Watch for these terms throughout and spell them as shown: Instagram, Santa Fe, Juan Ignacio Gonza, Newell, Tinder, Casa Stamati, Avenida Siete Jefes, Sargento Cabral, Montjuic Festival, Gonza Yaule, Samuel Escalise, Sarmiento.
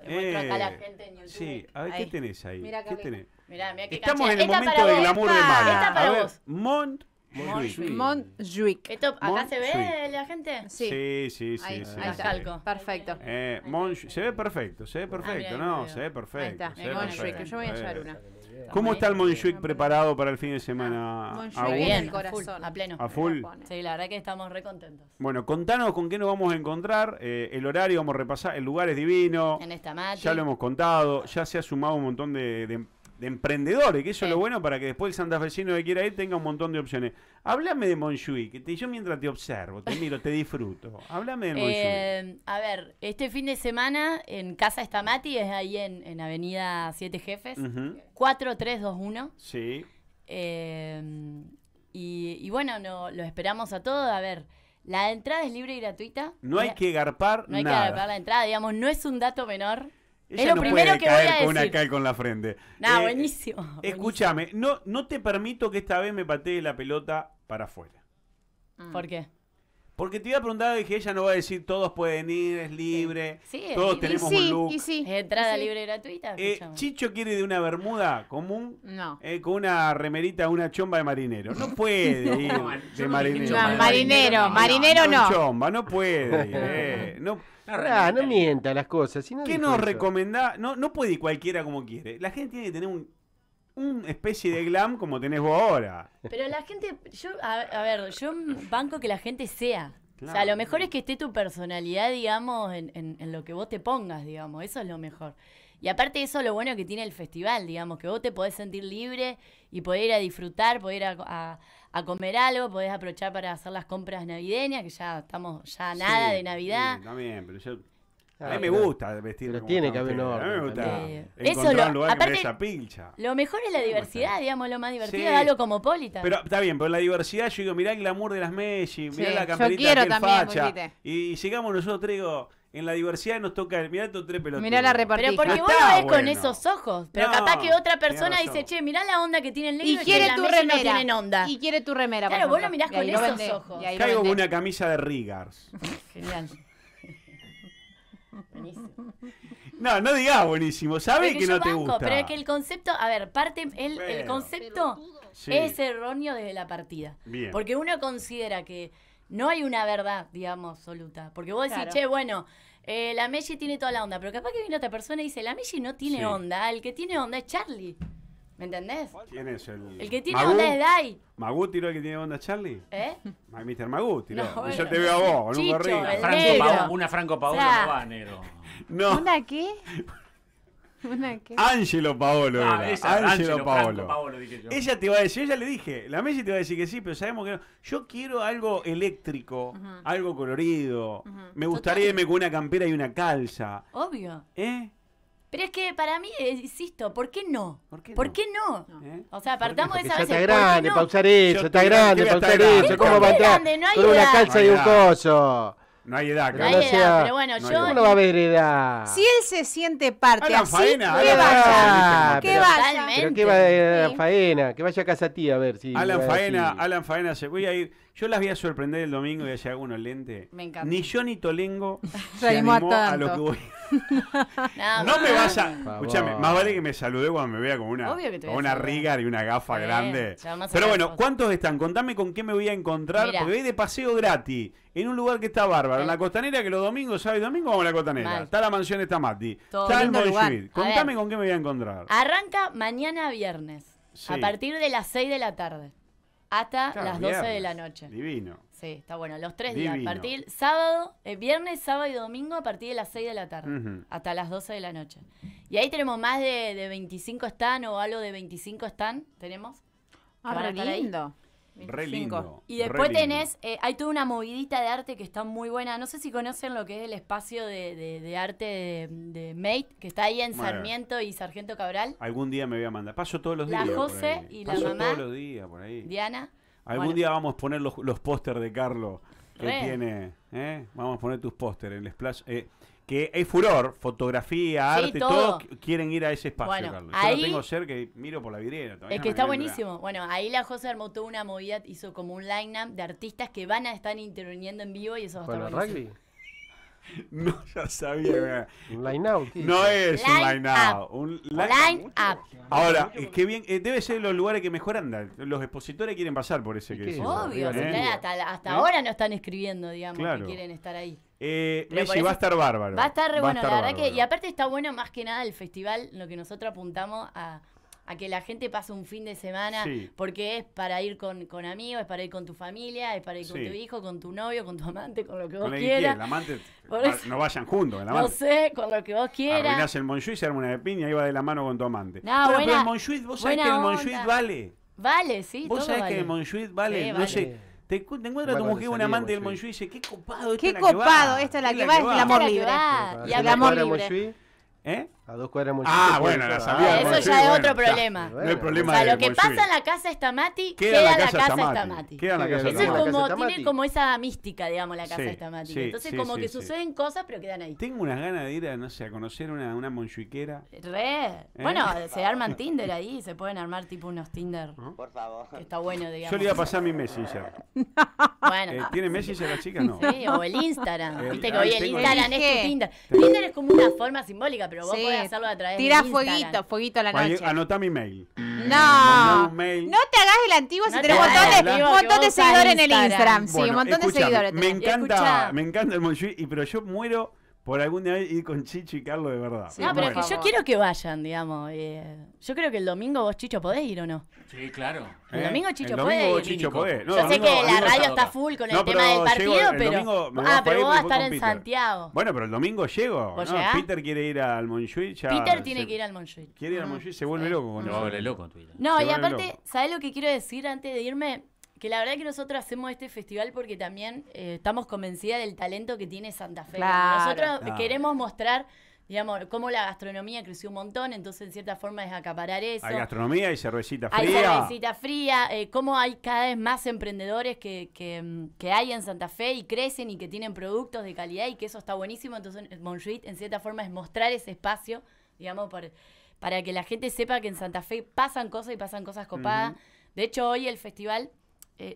algo. Le muestro acá a la gente en YouTube. Sí, a ver, ahí. ¿Qué tenés ahí? Mirá, ¿qué tenés? Mirá, mirá qué estamos cancha. En el momento del glamour de Mala. Esta para vos. Montjuic. Montjuic. Esto, ¿acá se ve la gente? Sí, sí, sí. Sí, ahí está. Ve. Perfecto. Se ve perfecto, se ve perfecto. No, se ve perfecto. Ahí está, Montjuic. Yo voy a llevar una. ¿Cómo está el Montjuic preparado para el fin de semana? Montjuic bien, a pleno. ¿A full? Sí, la verdad que estamos re contentos. Bueno, contanos con qué nos vamos a encontrar. El horario vamos a repasar. El lugar es divino. En esta mate. Ya lo hemos contado. Ya se ha sumado un montón de emprendedores, que eso es lo bueno para que después el santafesino que quiera ir tenga un montón de opciones. Háblame de Montjuic, yo mientras te observo, te miro, te disfruto. Háblame de Montjuic. A ver, este fin de semana en Casa Stamati, es ahí en Avenida Siete Jefes, 4321. Sí. Y bueno, lo esperamos a todos. A ver, la entrada es libre y gratuita. No hay que garpar nada. No hay que garpar la entrada, digamos, no es un dato menor. Ella es lo no primero puede que caer voy a decir. Con una cal con la frente. No, buenísimo. Escúchame, no te permito que esta vez me patee la pelota para afuera. ¿Por qué? Porque te iba a preguntar, dije, ella no va a decir todos pueden ir, es libre, sí, todos es libre. Tenemos un look. Y sí, entrada libre gratuita. Chicho quiere de una bermuda común con una remerita, una chomba de marinero. No puede ir de marinero. No, marinero no. Chomba, no puede ir. No mienta las cosas. Si no ¿qué nos recomendás? No puede ir cualquiera como quiere. La gente tiene que tener una especie de glam como tenés vos ahora. Pero la gente, yo banco que la gente sea. Claro. O sea, lo mejor es que esté tu personalidad, digamos, en lo que vos te pongas, digamos. Eso es lo mejor. Y aparte eso es lo bueno que tiene el festival, digamos, que vos te podés sentir libre y poder ir a disfrutar, poder ir a comer algo, podés aprovechar para hacer las compras navideñas, que ya estamos nada de Navidad. Sí, también, pero yo... A mí me gusta vestirme como tiene que haber un orden. A mí me gusta encontrar un lugar que me dé esa pincha. Lo mejor es la diversidad, digamos, lo más divertido es algo cosmopolita. Pero está bien, pero la diversidad, yo digo, mirá el glamour de las Messi, mirá la camperita del facha. Y llegamos nosotros, digo, en la diversidad nos toca, mirá estos tres pelotudos. Mirá la repartición. Pero porque vos lo ves con esos ojos. Pero capaz que otra persona dice, che, mirá la onda que tiene el negro y que la Messi no tienen onda. Y quiere tu remera. Claro, vos lo mirás con esos ojos. Caigo con una camisa de Rigars. Genial. Buenísimo. No digas buenísimo, sabe que no te gusta. Pero es que el concepto, a ver, el concepto es erróneo desde la partida. Bien. Porque uno considera que no hay una verdad, digamos, absoluta. Porque vos decís, che, bueno, la Messi tiene toda la onda, pero capaz que viene otra persona y dice, la Messi no tiene onda, el que tiene onda es Charlie. ¿Me entendés? ¿Quién es el que tiene onda es Dai? ¿Magú tiró el que tiene onda Charlie? ¿Eh? Mr. Magú tiró. Bueno, yo te veo a vos, en un gorrito. Una Franco Paolo no va, negro. No. ¿Una qué? ¿Una qué? Ángelo Paolo era. Ángelo Paolo. Paolo dije yo. Ella te va a decir, ella le dije, la Messi te va a decir que sí, pero sabemos que no. Yo quiero algo eléctrico, algo colorido. Me gustaría irme con una campera y una calza. Obvio. ¿Eh? Pero es que para mí, insisto, ¿por qué no? ¿Por qué no? ¿Eh? O sea, apartamos de esa vez. Ya está grande, pausar eso, está grande, pausar eso. ¿Cómo va a entrar? Con una calza y un coso. No hay edad, claro. No hay edad, pero bueno, yo... ¿Cómo no va a haber edad? Si él se siente parte así, que vaya. Pero que vaya a faena, que vaya a casa tía a ver si... Alan Faena, se voy a ir... Yo las voy a sorprender el domingo y hacer algunos lentes. Me encanta. Ni yo ni Tolengo se animó a lo que voy. No me vas a... Escuchame, más vale que me salude cuando me vea con una Rigar y una gafa grande. Pero bueno, ¿cuántos están? Contame con qué me voy a encontrar. Porque voy de paseo gratis en un lugar que está bárbaro. En la Costanera, que los domingos, sábado y domingo vamos a la Costanera. Está la mansión Stamati. Está el Montjuic. Contame con qué me voy a encontrar. Arranca mañana viernes a partir de las 6 de la tarde. Hasta las 12 de la noche. Divino. Sí, está bueno. Los tres días. A partir sábado, viernes, sábado y domingo a partir de las 6 de la tarde. Hasta las 12 de la noche. Y ahí tenemos más de 25 stand o algo de 25 stand. Tenemos. Ah, re lindo. Re lindo. Y después tenés, hay toda una movidita de arte que está muy buena. No sé si conocen lo que es el espacio de arte de Mate, que está ahí en Sarmiento y Sargento Cabral. Algún día me voy a mandar. Paso todos los días. La José y la mamá. Todos los días por ahí. Diana. Algún día vamos a poner los pósteres de Carlos que tiene. Vamos a poner tus pósteres en el Splash. Que hay furor, fotografía, arte, todo. Todos quieren ir a ese espacio, bueno, Carlos. Yo ahí, lo tengo cerca y miro por la vidriera. Es que está buenísimo. Entrar. Bueno, ahí la José armó toda una movida, hizo como un line-up de artistas que van a estar interviniendo en vivo y eso va a estar buenísimo. No, ya sabía. Un line out. ¿Qué? No es line un line out. Un line up. Ahora, qué bien, debe ser los lugares que mejor andan. Los expositores quieren pasar por ese que es. Obvio, hasta ahora no están escribiendo, digamos, que quieren estar ahí. Messi, va a estar bárbaro. Va a estar re bueno, la verdad que. Y aparte está bueno más que nada el festival, lo que nosotros apuntamos a que la gente pase un fin de semana, porque es para ir con amigos, es para ir con tu familia, es para ir con tu hijo, con tu novio, con tu amante, con lo que vos quieras. El amante, no vayan juntos, el amante. No sé, con lo que vos quieras. Arruinás el Montjuic, se arma una de piña, ahí va de la mano con tu amante. No, bueno, pero el Montjuic, vos sabés que el Montjuic vale. Vale, sí, vos sabés que el Montjuic vale, no sé. Te encuentras tu mujer, un amante del Montjuic, y dice, qué copado, esta es la que va. Qué copado, esta es la que va, es el amor libre. Y el amor libre. ¿Eh? A 2 cuadras Montjuic. Ah, bueno, la sabía. Eso ya es otro problema. No hay problema. O sea, lo que pasa en la casa Stamati queda la casa Stamati. Eso es como, tiene como esa mística, digamos, la casa Stamati. Entonces, como que suceden cosas, pero quedan ahí. Tengo unas ganas de ir a, no sé, a conocer una montjuiquera. Re. Bueno, se arman Tinder ahí, se pueden armar tipo unos Tinder. Por favor. Está bueno, digamos. Yo le iba a pasar mi Messenger. Bueno. ¿Tiene Messenger la chica? No. Sí, o el Instagram. Viste que hoy el Instagram es tu Tinder. Tinder es como una forma simbólica, pero vos podés. Tira fueguito, fueguito a la noche. Anotá mi mail. No, no te hagas el antiguo si tenés un montón de seguidores en el Instagram. Sí, un montón de seguidores. Me encanta el Montjuic, pero yo muero por alguna vez ir con Chicho y Carlos de verdad. No, pero es que yo quiero que vayan, digamos. Yo creo que el domingo vos, Chicho, podés ir o no. Sí, claro. El domingo Chicho puede. Yo sé que la radio está full con el tema del partido, pero. Ah, pero vos vas a estar en Santiago. Bueno, pero el domingo llego. Peter quiere ir al Montjuic. Peter tiene que ir al Montjuic. Quiere ir al Montjuic, se vuelve loco. Se vuelve loco en Twitter. No, y aparte, ¿sabés lo que quiero decir antes de irme? Que la verdad que nosotros hacemos este festival porque también estamos convencidas del talento que tiene Santa Fe. Claro, nosotros queremos mostrar, digamos, cómo la gastronomía creció un montón, entonces en cierta forma es acaparar eso. Hay gastronomía, hay cervecita fría. Hay cervecita fría, cómo hay cada vez más emprendedores que hay en Santa Fe y crecen y que tienen productos de calidad y que eso está buenísimo. Entonces Montjuic en cierta forma es mostrar ese espacio, digamos, para que la gente sepa que en Santa Fe pasan cosas y pasan cosas copadas. De hecho hoy el festival...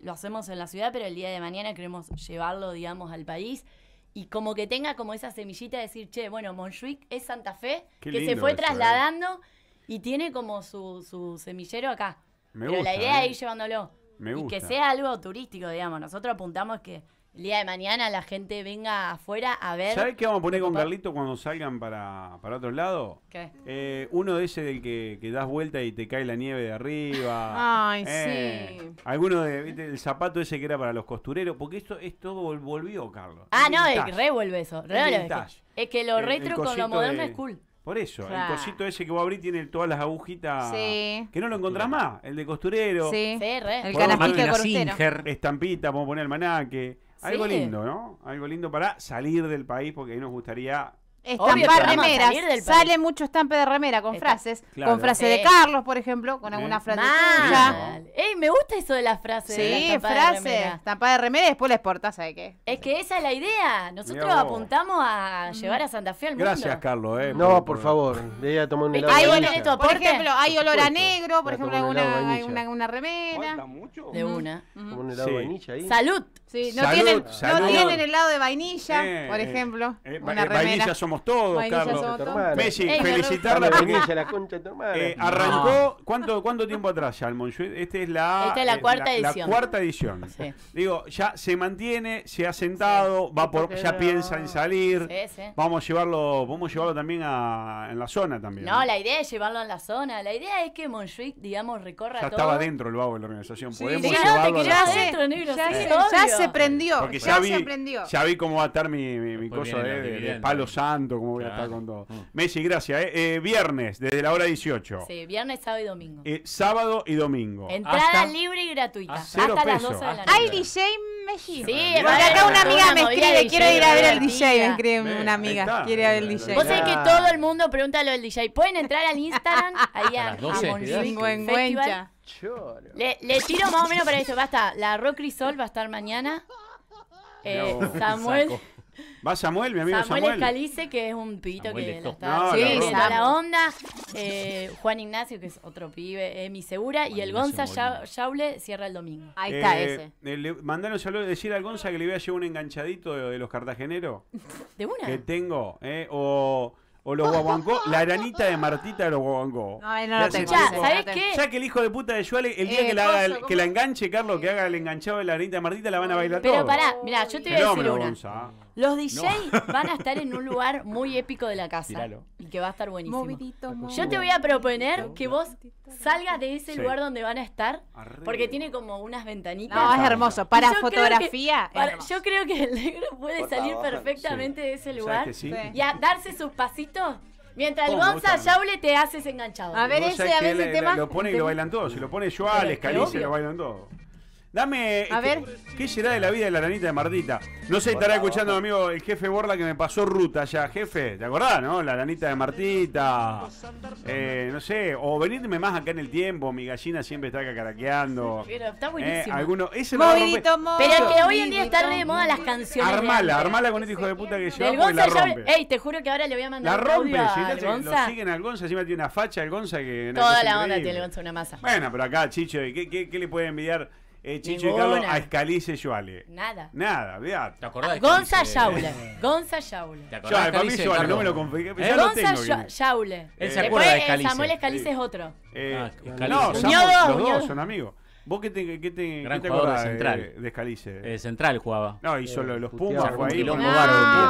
lo hacemos en la ciudad, pero el día de mañana queremos llevarlo, digamos, al país y como que tenga como esa semillita de decir, che, bueno, Montjuic es Santa Fe, qué que se fue eso, trasladando y tiene como su semillero acá. Pero la idea es ir llevándolo. Y que sea algo turístico, digamos. Nosotros apuntamos que el día de mañana la gente venga afuera a ver... ¿Sabés qué vamos a poner con Carlito cuando salgan para otro lado? ¿Qué? Uno de ese del que das vuelta y te cae la nieve de arriba. Ay, sí. Alguno del zapato ese que era para los costureros. Porque esto volvió, Carlos. Ah, no, revuelve eso. Es que lo retro con lo moderno es cool. Por eso, el cosito ese que vos abrís tiene todas las agujitas que no lo encontrás más. El de costurero. Sí, el canapito de costurero. Estampita, vamos a poner almanaque. Algo lindo, ¿no? Algo lindo para salir del país, porque ahí nos gustaría... Estampar remeras. Sale mucho estampe de remera con frases. Claro. Con frase de Carlos, por ejemplo, con alguna frase tuya. Ey, me gusta eso de las frases. Sí, frases. Estampada de remera y después la exportás, ¿sabes qué? Es que esa es la idea. Nosotros apuntamos a llevar a Santa Fe al mundo. Gracias, Carlos. No, por favor. Voy a tomar un helado. Por ejemplo, hay olor a negro, por ejemplo, hay una remera. ¿Falta mucho? De una. Como un helado de vainilla ahí. ¡Salud! Sí, no tienen helado de vainilla, por ejemplo. Una remera. Somos todos, Carlos. Messi, felicitarla porque arrancó, ¿cuánto tiempo atrás ya el Montjuic? Esta es la cuarta edición. La cuarta edición. Sí. Digo, ya se mantiene, se ha sentado, ya piensa en salir. Sí, sí. Vamos a llevarlo también en la zona también. No, la idea es llevarlo en la zona. La idea es que Montjuic, digamos, recorra todo. Ya estaba dentro el vago de la organización. Sí, podemos llevarlo. Ya se prendió. Porque ya vi cómo va a estar mi cosa de palo santo. Como voy a estar con todo. Messi, gracias. Viernes, desde la hora 18. Sí, viernes, sábado y domingo. Sábado y domingo. Entrada libre y gratuita. Hasta las 12 de la noche. Hay DJ Messi. Sí, porque acá una amiga me escribe, quiero ir a ver al DJ. Me escribe una amiga, quiere ver el DJ. Vos sabés que todo el mundo pregunta lo del DJ. Pueden entrar al Instagram, ahí a Montjuic. Le tiro más o menos para eso. Basta, la Rock Crisol va a estar mañana. Samuel. Va Samuel, mi amigo Samuel. Samuel Escalise, que es un pibito que la está, no, sí, está la onda. Juan Ignacio, que es otro pibe, mi segura. Manísimo, y el Gonza Yaule cierra el domingo. Ahí está ese. Le mandaron un saludo, decir al Gonza que le voy a llevar un enganchadito de los cartageneros. ¿De una? Que tengo, o los guaguancó, la aranita de Martita de los guaguancó. No, no lo tengo. Ya, ¿sabes qué? Ya que el hijo de puta de Yuale, el día que, que la enganche, Carlos, que haga el enganchado de la aranita de Martita, la van a bailar todos. Pero pará, mirá, yo te voy a decir una. Gonza. Los DJs van a estar en un lugar muy épico de la casa. Tiralo. Y que va a estar buenísimo. Movidito, movidito. Yo te voy a proponer que vos salgas de ese lugar donde van a estar, porque tiene como unas ventanitas. No, es hermoso. Para fotografía. Yo creo que el negro puede salir perfectamente de ese lugar y a darse sus pasitos. Mientras el Gonza Yaule te haces enganchado. A ver ese tema. Lo pone y lo bailan todos. Se lo pone Joal, Escalise, lo bailan todos. Dame, a ver. ¿Qué será de la vida de la aranita de Martita? No sé, estará escuchando, amigo, el jefe Borla, que me pasó ruta ya, jefe. ¿Te acordás, no? La aranita de Martita. No sé, o venirme más acá en el tiempo. Mi gallina siempre está cacaraqueando. Pero está buenísimo. Alguno, ese movidito, pero que hoy en día está re de moda las canciones. Armala, armala con este hijo de puta que lleva y la rompe. Ey, te juro que ahora le voy a mandar. La rompe, si lo siguen al Gonza, encima tiene una facha el Gonza que... Toda la onda tiene el Gonza, una masa. Bueno, pero acá, Chicho, ¿qué le puede envidiar Chicho y Carlos a Escalise Yoale? Nada. Nada, vean. ¿Te acordás? Gonza Yaule. Gonza Yaule. Para mí Yoale, no me lo confíe. Gonza Yaule. Él se acuerda de Escalise. Samuel Escalise es otro. No, los dos son amigos. ¿Vos qué te acordás de Escalise? Central jugaba. No, hizo los Pumas, fue ahí. No,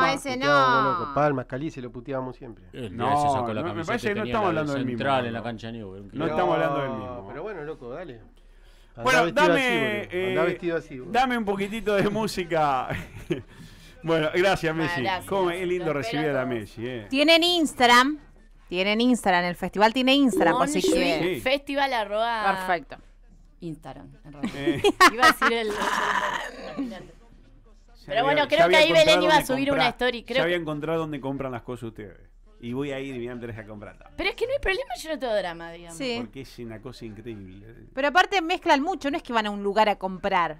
ese no. Palma, Escalise lo puteábamos siempre. No, me parece que no estamos hablando del mismo. Central en la cancha Newell. No estamos hablando del mismo. Pero bueno, loco, dale. Bueno, dame un poquitito de música. Bueno, gracias, Messi. Cómo es lindo recibir a la Messi. Tienen Instagram. Tienen Instagram. El festival tiene Instagram. Así que sí. Festival @ perfecto. Instagram. Iba a decir el pero bueno, creo que ahí Belén iba a subir una story. Creo que había encontrado dónde compran las cosas ustedes. Y voy a ir y me voy a comprar. Pero es que no hay problema, yo no tengo drama, digamos. Sí. Porque es una cosa increíble. Pero aparte mezclan mucho, no es que van a un lugar a comprar.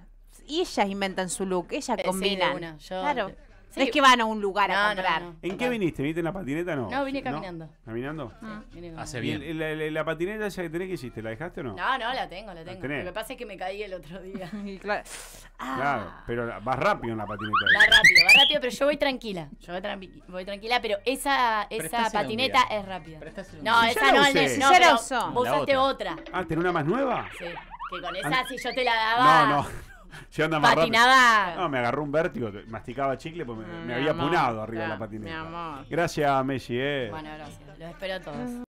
Y ellas inventan su look, ellas combinan. Sí, claro. Sí. No es que van a un lugar a comprar. No. ¿En qué viniste? ¿Viniste en la patineta o no? No, vine caminando. ¿No? ¿Caminando? Sí, vine caminando. Hace bien. ¿La patineta esa que tenés, que hiciste? ¿La dejaste o no? No, no, la tengo, la tengo. Lo que pasa es que me caí el otro día. Claro, pero vas rápido en la patineta. Va rápido, pero yo voy tranquila. Yo voy tranquila, pero esa patineta es rápida. No, esa no, no. Vos usaste otra. Ah, ¿tenés una más nueva? Sí. Que con esa, si yo te la daba... No, no. Se anda más patinada. No, me agarró un vértigo, masticaba chicle, pues me había punado arriba de la patineta. Gracias, Messi. Bueno, gracias. Los espero a todos.